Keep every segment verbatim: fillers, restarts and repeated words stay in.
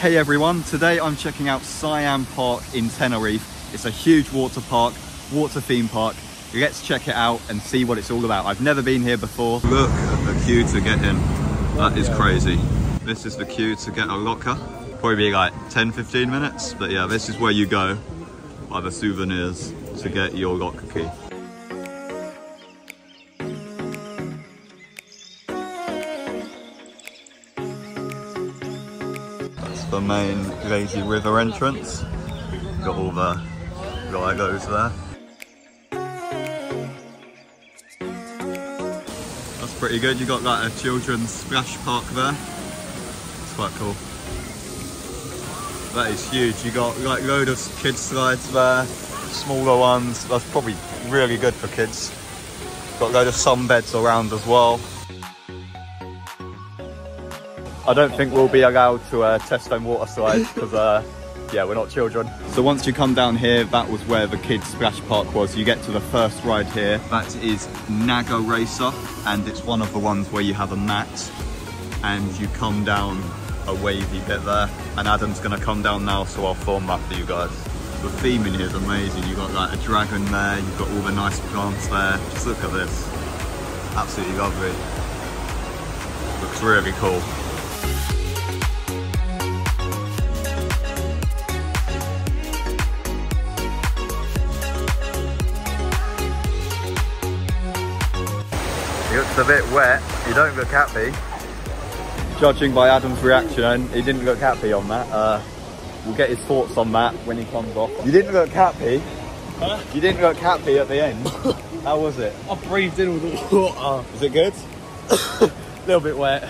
Hey everyone, today I'm checking out Siam Park in Tenerife. It's a huge water park, water theme park. Let's check it out and see what it's all about. I've never been here before. Look at the queue to get in. That is crazy. This is the queue to get a locker. Probably be like ten, fifteen minutes. But yeah, this is where you go by the souvenirs to get your locker key. The main lazy river entrance. Got all the gyros there. That's pretty good. You got like a children's splash park there. It's quite cool. That is huge. You got like load of kids slides there, smaller ones. That's probably really good for kids. Got load of sunbeds around as well. I don't think we'll be allowed to uh, test on water slides because, uh, yeah, we're not children. So once you come down here, that was where the kids' splash park was. You get to the first ride here. That is Naga Racer, and it's one of the ones where you have a mat and you come down a wavy bit there. And Adam's gonna come down now, so I'll film that for you guys. The theme in here is amazing. You've got like a dragon there, you've got all the nice plants there. Just look at this. Absolutely lovely. Looks really cool. Looks a bit wet, you don't look happy. Judging by Adam's reaction, he didn't look happy on that. Uh, we'll get his thoughts on that when he comes off. You didn't look happy? Huh? You didn't look happy at the end. How was it? I breathed in all the water. Is it good? A little bit wet.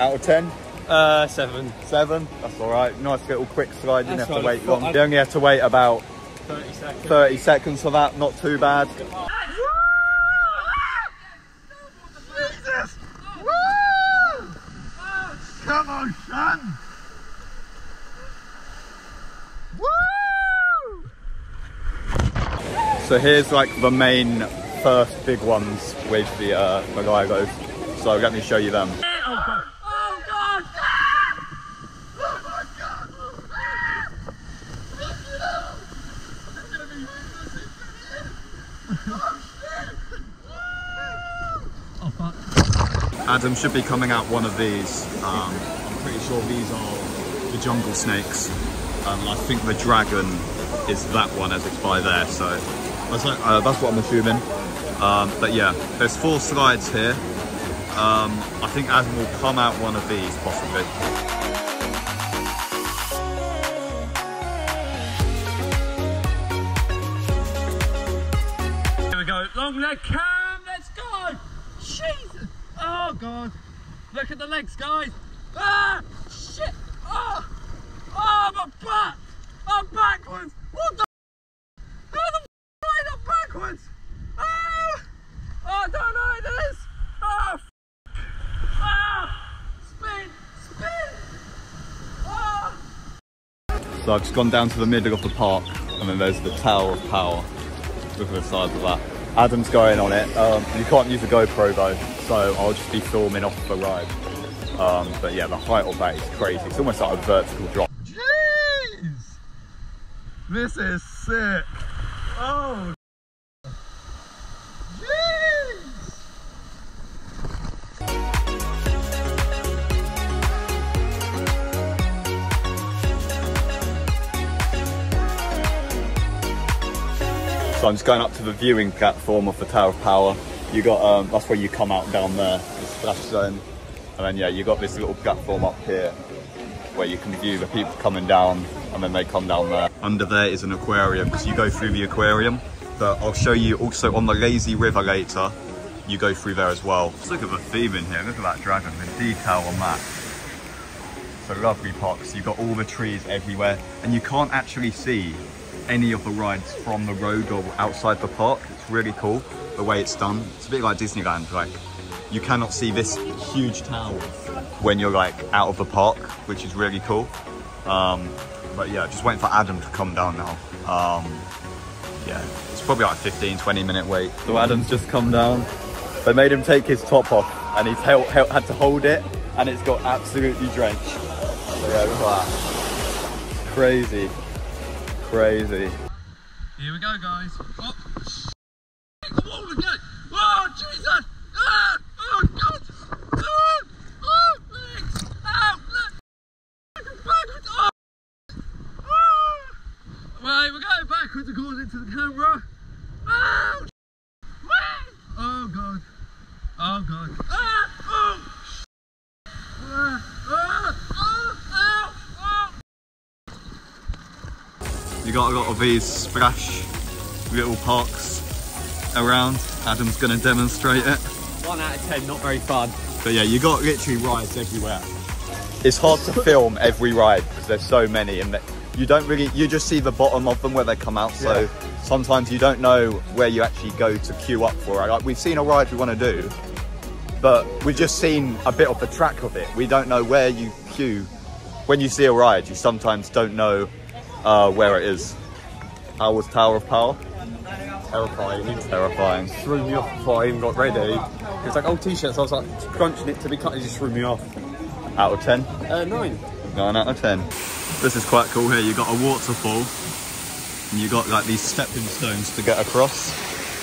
Out of ten? Uh, seven. Seven? That's all right. Nice little quick slide. You didn't have to wait long. You only had to wait about thirty seconds. thirty seconds for that, not too bad. Come on, son! Woo! So here's like the main first big ones with the uh, gyros. So let me show you them. Oh God! Oh God! Oh my God! Oh shit! Oh fuck! Adam should be coming out one of these. Um, I'm pretty sure these are the jungle snakes. Um, I think the dragon is that one as it's by there, so that's, like, uh, that's what I'm assuming. Um, but yeah, there's four slides here. Um, I think Adam will come out one of these, possibly. Here we go, long leg cam, let's go! Jesus! Oh God, look at the legs, guys. Ah, shit. Oh, oh, my butt. I'm backwards. What the? How the f am I backwards? Oh, I don't know this. Oh, f ah, spin, spin. Oh. So I've just gone down to the middle of the park, and then there's the Tower of Power. Look at the size of that. Adam's going on it. Um, you can't use a GoPro though, so I'll just be filming off the ride. Um, but yeah, the height of that is crazy. It's almost like a vertical drop. Jeez! This is sick. Oh! So I'm just going up to the viewing platform of the Tower of Power. You got um, that's where you come out down there, the splash zone, and then yeah, you got this little platform up here where you can view the people coming down, and then they come down there. Under there is an aquarium because you go through the aquarium. But I'll show you also on the lazy river later. You go through there as well. Just look at the theme in here. Look at that dragon. The detail on that. So lovely parks. You've got all the trees everywhere, and you can't actually see any of the rides from the road or outside the park. It's really cool the way it's done. It's a bit like Disneyland, like you cannot see this huge tower when you're like out of the park, which is really cool. Um, but yeah, just waiting for Adam to come down now. Um, yeah, it's probably like a fifteen, twenty minute wait. So Adam's just come down. They made him take his top off and he's held, held, had to hold it and it's got absolutely drenched. So yeah, look at that. Crazy. Crazy. Here we go, guys. Oh, shit, the wall again. Oh, Jesus. Ah, oh, God. Ah, oh, legs. Oh, legs. Backwards. Oh, ah. Right, we're going backwards according to the camera. Oh, shit. Oh, God. Oh, God. Ah, oh, shit. Ah, ah, oh, oh, oh. You got a lot of these splash little parks around. Adam's going to demonstrate it. One out of ten, not very fun. But yeah, you got literally rides everywhere. It's hard to film every ride because there's so many, and you don't really, you just see the bottom of them where they come out. So yeah, sometimes you don't know where you actually go to queue up for it. Like, we've seen a ride we want to do, but we've just seen a bit of the track of it. We don't know where you queue. When you see a ride, you sometimes don't know uh, where it is. How was Tower of Power? Terrifying. Terrifying. Threw me off before I even got ready. It was like old t-shirts, I was like crunching it to be cut, it just threw me off. Out of ten? Uh, nine. Nine out of ten. This is quite cool here, you got a waterfall and you got like these stepping stones to get across.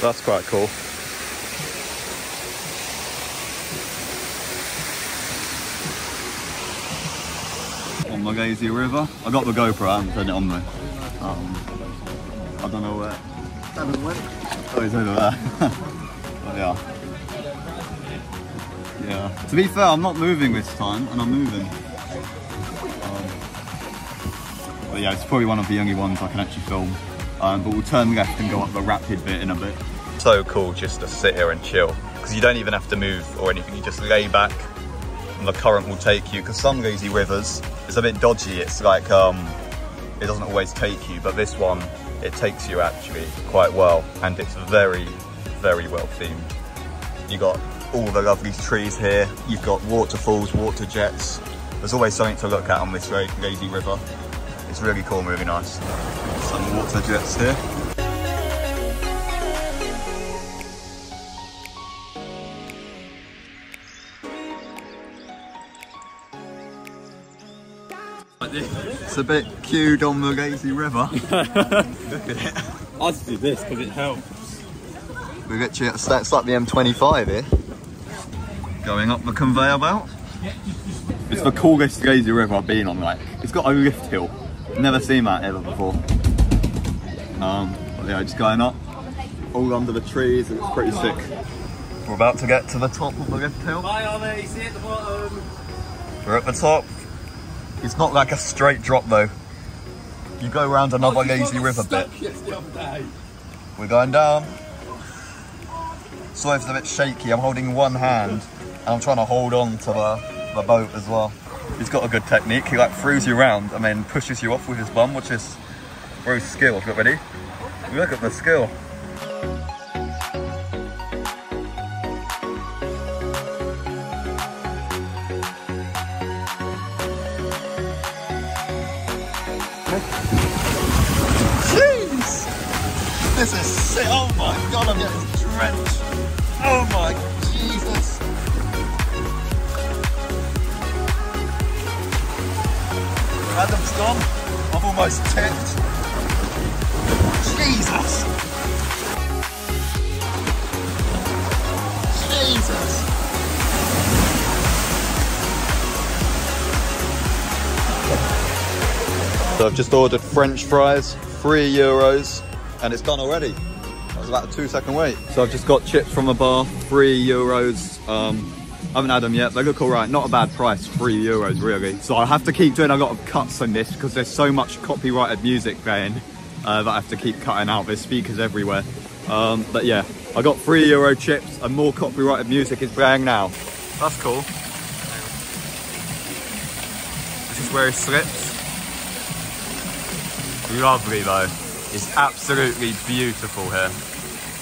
That's quite cool. On the lazy river. I got the GoPro, I haven't turned it on though. Um, I don't know where. Oh, he's over there. But yeah. Yeah. To be fair, I'm not moving this time, and I'm moving. Um, but yeah, it's probably one of the only ones I can actually film. Um, but we'll turn left and go up the rapid bit in a bit. So cool just to sit here and chill, because you don't even have to move or anything. You just lay back, and the current will take you. Because some lazy rivers, it's a bit dodgy. It's like um, it doesn't always take you, but this one, it takes you actually quite well, and it's very, very well themed. You got all the lovely trees here, you've got waterfalls, water jets. There's always something to look at on this lazy river. It's really cool and really nice. Some water jets here. It's a bit queued on the lazy river. Look at it. I just do this because it helps. We're literally at, that's like the M twenty-five here. Going up the conveyor belt. It's the coolest lazy river I've been on. Like, it's got a lift hill. Never seen that ever before. Um, but yeah, just going up, all under the trees, and it's pretty sick. We're about to get to the top of the lift hill. Bye, Ollie. See you at the bottom. We're at the top. It's not like a straight drop though. You go around another oh, lazy river bit. We're going down. Soif's a bit shaky. I'm holding one hand and I'm trying to hold on to the, the boat as well. He's got a good technique. He like throws you around and then pushes you off with his bum, which is very skilled. Look, ready? Look at the skill. This is sick. Oh my God, I'm getting drenched. Oh my Jesus. Adam's gone. I'm almost tipped. Jesus. Jesus. So I've just ordered French fries, three euros. And it's done already. That was about a two second wait. So I've just got chips from a bar, three euros. Um, I haven't had them yet, they look all right. Not a bad price, three euros really. So I have to keep doing a lot of cuts on this because there's so much copyrighted music playing uh, that I have to keep cutting out. There's speakers everywhere. Um, but yeah, I got three euro chips and more copyrighted music is playing now. That's cool. This is where it slips. Lovely though. It's absolutely beautiful here,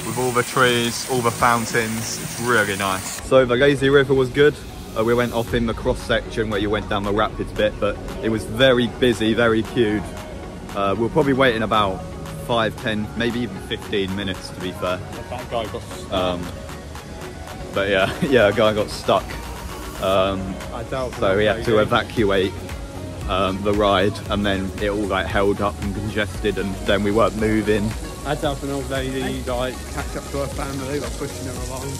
with all the trees, all the fountains. It's really nice. So the lazy river was good. Uh, we went off in the cross section where you went down the rapids bit, but it was very busy, very queued. Uh, we're probably waiting about five, ten, maybe even fifteen minutes to be fair. That guy got stuck. Um, but yeah, yeah, a guy got stuck. Um, I doubt so we had to evacuate. um, the ride, and then it all like held up and congested, and then we weren't moving. I'd up an old lady, like, catch up to her family, like pushing her along.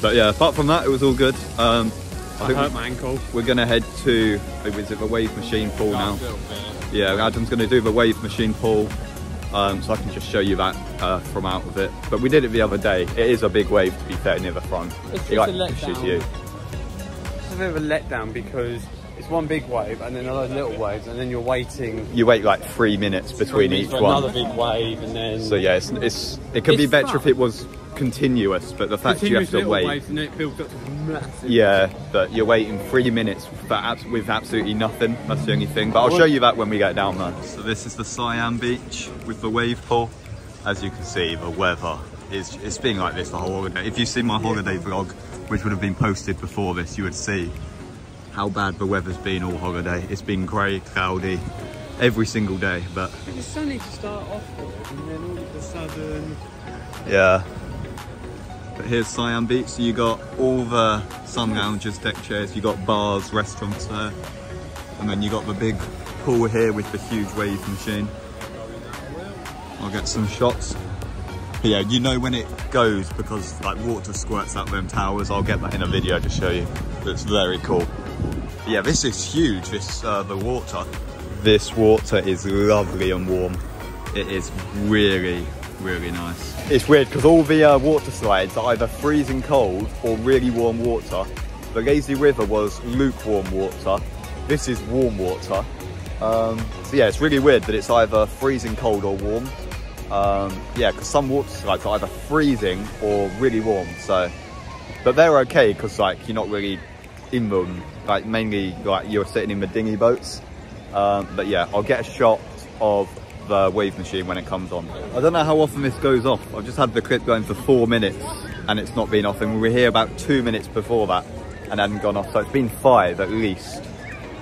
But yeah, apart from that, it was all good. Um, I, I think hurt we, my ankle. We're gonna head to, is it the wave machine pool now? Yeah, Adam's gonna do the wave machine pool. Um, so I can just show you that uh, from out of it. But we did it the other day. It is a big wave, to be fair, near the front. It's it, like, a letdown. You. It's a bit of a letdown because it's one big wave and then a lot of little waves, and then you're waiting. You wait like three minutes between each one. Another big wave, and then. So yeah, it's, it's it could it's be better fun. If it was continuous, but the fact continuous you have to wait. Waves and it builds up to massive. Yeah, but you're waiting three minutes for abs with absolutely nothing. That's the only thing. But I'll show you that when we get down there. So this is the Siam Beach with the wave pool. As you can see, the weather is it's been like this the whole holiday. If you see my holiday yeah. vlog, which would have been posted before this, you would see how bad the weather's been all holiday. It's been grey, cloudy, every single day. But it's sunny to start off with, and then all of a sudden. Yeah. But here's Siam Beach, so you got all the sun lounges, deck chairs, you got bars, restaurants there, and then you got the big pool here with the huge wave machine. I'll get some shots. But yeah, you know when it goes because like water squirts out them towers. I'll get that in a video to show you. It's very cool. But yeah, this is huge. This uh, the water. This water is lovely and warm. It is really. really nice. It's weird because all the uh, water slides are either freezing cold or really warm water. The lazy river was lukewarm water. This is warm water. Um, so yeah, it's really weird that it's either freezing cold or warm. Um, yeah, because some water slides are either freezing or really warm. So, but they're okay because like you're not really in them. Like mainly like you're sitting in the dinghy boats. Um, but yeah, I'll get a shot of the wave machine when it comes on. I don't know how often this goes off. I've just had the clip going for four minutes and it's not been off, and we were here about two minutes before that and hadn't gone off, so it's been five at least.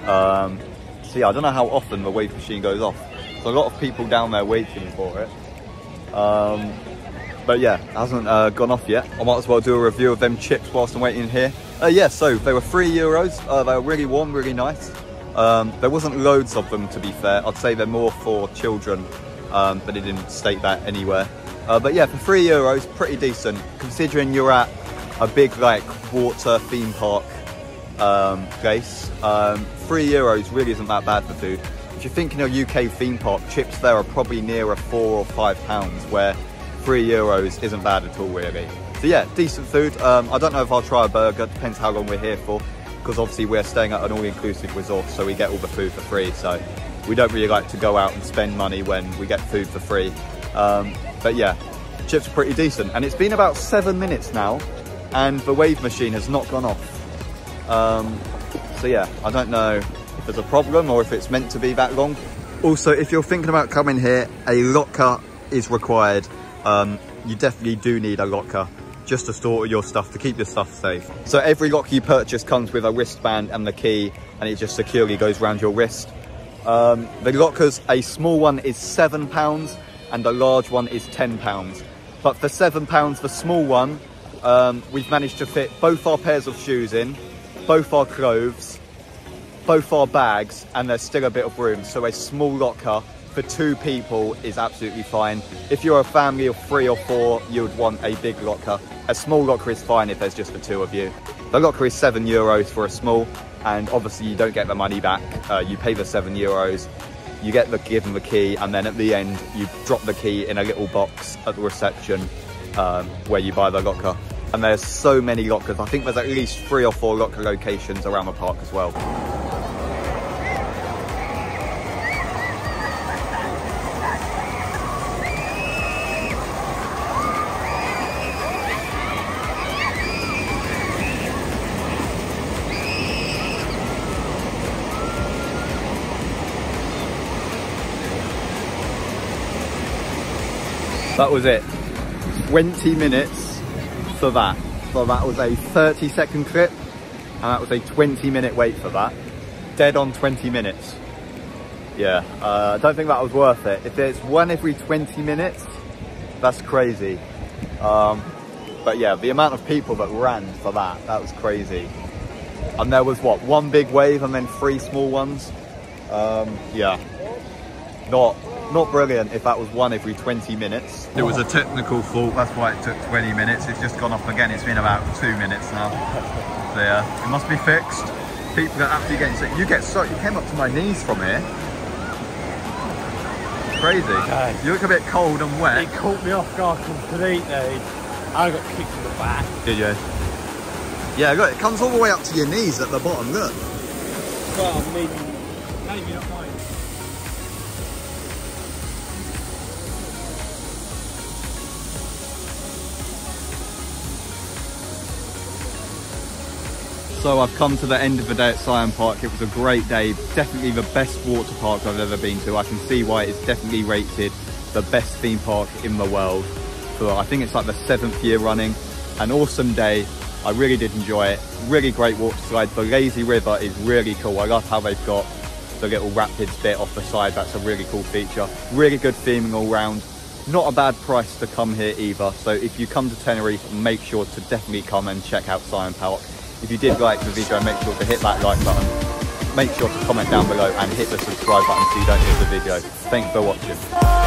Um, so yeah, I don't know how often the wave machine goes off. So a lot of people down there waiting for it. Um, but yeah, it hasn't uh, gone off yet. I might as well do a review of them chips whilst I'm waiting here. Uh, yeah, so they were three euros. Uh, they were really warm, really nice. Um, there wasn't loads of them, to be fair. I'd say they're more for children, um, but it didn't state that anywhere. Uh, but yeah, for three euros, pretty decent, considering you're at a big like water theme park um, place. Um, three euros really isn't that bad for food. If you're thinking of U K theme park, chips there are probably nearer four or five pounds, where three euros isn't bad at all, really. So yeah, decent food. Um, I don't know if I'll try a burger. Depends how long we're here for. Because obviously we're staying at an all-inclusive resort, so we get all the food for free, so we don't really like to go out and spend money when we get food for free. Um, but yeah, chips are pretty decent, and it's been about seven minutes now and the wave machine has not gone off. Um, so yeah, I don't know if there's a problem or if it's meant to be that long. Also, if you're thinking about coming here, a locker is required. Um, you definitely do need a locker, just to store your stuff, to keep your stuff safe. So every locker you purchase comes with a wristband and the key, and it just securely goes around your wrist. Um, the lockers, a small one is seven pounds and a large one is ten pounds. But for seven pounds, the small one, um, we've managed to fit both our pairs of shoes in, both our clothes, both our bags, and there's still a bit of room. So a small locker for two people is absolutely fine. If you're a family of three or four, you'd want a big locker. A small locker is fine if there's just the two of you. The locker is seven euros for a small, and obviously you don't get the money back. Uh, you pay the seven euros, you get the given the key, and then at the end, you drop the key in a little box at the reception um, where you buy the locker. And there's so many lockers. I think there's at least three or four locker locations around the park as well. That was it. twenty minutes for that. So that was a thirty second clip, and that was a twenty minute wait for that. Dead on twenty minutes. Yeah, uh, I don't think that was worth it. If it's one every twenty minutes, that's crazy. Um, but yeah, the amount of people that ran for that, that was crazy. And there was what, one big wave and then three small ones. Um, yeah, not not brilliant if that was one every twenty minutes. It was a technical fault, that's why it took twenty minutes. It's just gone off again, it's been about two minutes now. So yeah, it must be fixed. People are absolutely getting sick. You get so, you came up to my knees from here. Crazy. Okay. You look a bit cold and wet. It caught me off guard completely. I got kicked in the back. Did you? Yeah, look, it comes all the way up to your knees at the bottom, look. Well, maybe, maybe not mine. So I've come to the end of the day at Siam Park. It was a great day, definitely the best water park I've ever been to. I can see why it's definitely rated the best theme park in the world. So I think it's like the seventh year running. An awesome day. I really did enjoy it. Really great water slide. The lazy river is really cool. I love how they've got the little rapids bit off the side. That's a really cool feature. Really good theming all round. Not a bad price to come here either. So if you come to Tenerife, make sure to definitely come and check out Siam Park. If you did like the video, make sure to hit that like button. Make sure to comment down below and hit the subscribe button so you don't miss the video. Thanks for watching.